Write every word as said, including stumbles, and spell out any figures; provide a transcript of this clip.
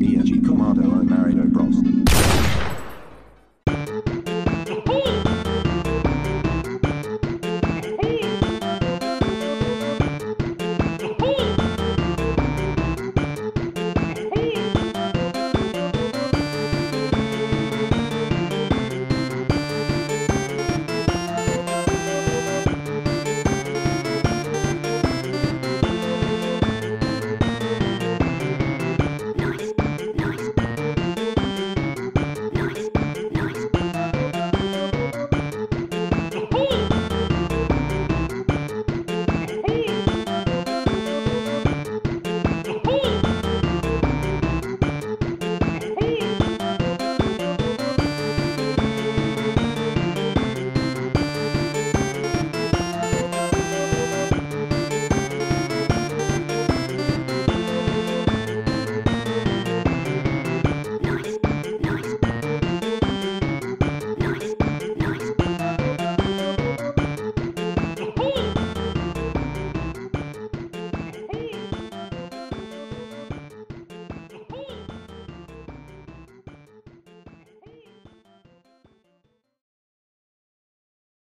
P N G Commando I married O'Bros.